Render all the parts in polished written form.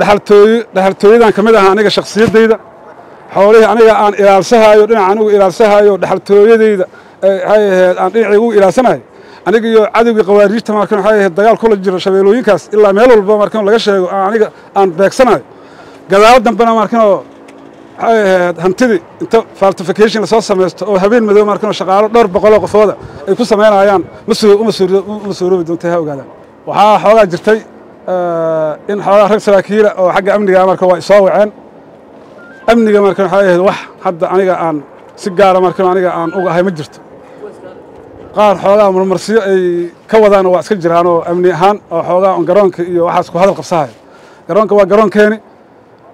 دخلت توي ده كم ده أنا جا شخصية ده حواليه أنا جا عن إرسها يودين عنو إرسها يود دخلت توي ده هاي عن يعو إرسنا aniga cadawga qawaariijta markan waxay ahayd dagaal kula jiro shabeelooyinkaas ilaa meel walba markan laga sheego aniga aan beegsanayo gadaal dambana markan waxay ahayd hantidi inta falsification la soo sameeyo oo habeen madow markan shaqaalo dhowr boqol oo qofooda ay ku sameeyaan masuuliyiin doontaa ogaada waxa xoogaa jirtay in xoogaa rag saraakiila oo xagga amniga markan way soo waceen amniga markan waxay ahayd wax hadda aniga aan si gaar ah markan aniga aan uga ahay ma jirto qaar xoogaa marmarsiyo ay ka wadaan oo iska jiraan oo amni ahaan oo xoogaa on garoonka iyo waxaas ku hadal qabsahay garoonka waa garoon keeni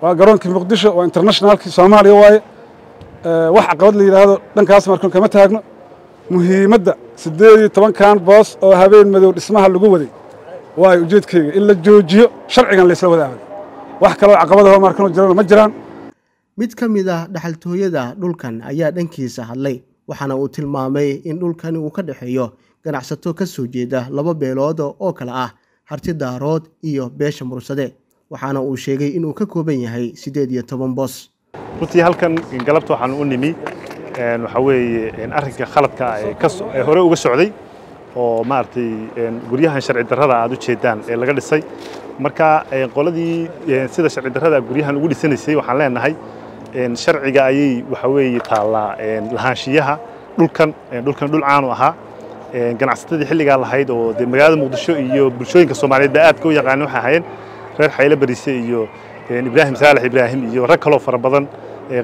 waa garoonka muqdisho oo international ki Soomaaliya way wax aqoon la yiraahdo dhankaas markan kama taagno muhiimadda 18 kan boos oo habeen madow dhismaha lagu waday way ujeedkayga in la joojiyo sharcigan la isla wadaag wax kale oo caqabadaha markan jiraan ma jiraan mid kamid ah dhaxaltooyada dhulkan ayaa dhankiisa hadlay waxana uu tilmaamay in dhulkan uu ka dhaxeeyo ganacsato ka soo jeeda laba beelood oo kala ah Harti Daarood iyo Beesha Mursade waxana uu sheegay in uu ka kooban yahay 18 boos runtii halkan galabta waxaan u nimi waxa weeye arrinka khaladka ay hore uga socday oo maartay guryahan sharci darrada aad u jeedaan ee laga dhisay marka qoladii sida sharci darrada guryahan ugu dhisanaysay waxaan leenahay sharciga ayay waxa weeye taala lahaanshiyaha dhulkan dhul caan ah ganacsatada xilliga lahayd oo de magaalada Muqdisho iyo bulshooyinka Soomaaliyeed aad ku yaqaan waxa ahayn reer Xayle Bariise iyo Ibraahim Saalax Ibraahim iyo rag kale oo fara badan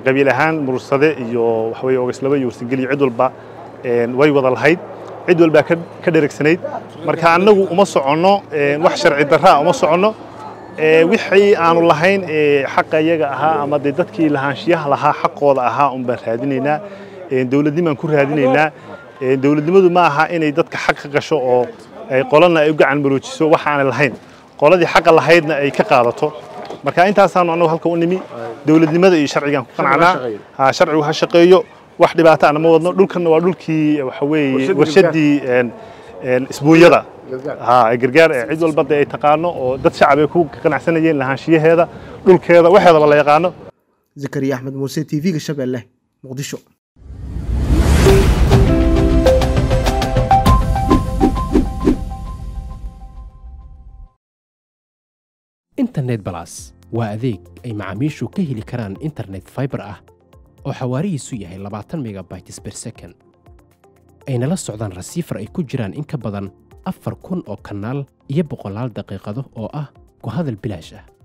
qabiil ahaan mursade iyo wax way oo islaaba yuursigeli cid walba way wada lahayd cid walba ka dhereegsanayd marka anagu uma socono wax sharci darra uma socono wixii aanu lahayn xaq ayaga aha ama dadkii lahaanshiyaha lahaa xaqooda aha un baan raadinayna dawladnimo aan ku raadinayna dawladnimadu ma aha inay dadka xaq gasho oo ay qolana ay u gacan maroojiso waxaan lahayn qoladii xaq lahaydna ay ka qaadato marka intaasaan anagu halka u nimi dawladnimada iyo sharciigan ku qanacnaa ha sharci waxa shaqeeyo wax dhibaato aan ma wadno dhulkana waa dhulkii waxa weeye warshadii isbuuyada ها الجرجار عيد والبطة يتقانه ودت شعبي كوك كان عسنيين لها شيء هذا دول كذا واحد والله يقانه زكريا أحمد موسى تي في الشباب الله مقدشو. إنترنت بلاس وأذيك أي معاميشو كهلي كران إنترنت فايبر أو حواري سويه 24 ميجا بايت بير سكن أين لا السعودان رسيفر أي كجران إنك بدن أفر كون أو كنال يبقى لال دقيقة أو كهذا البلاش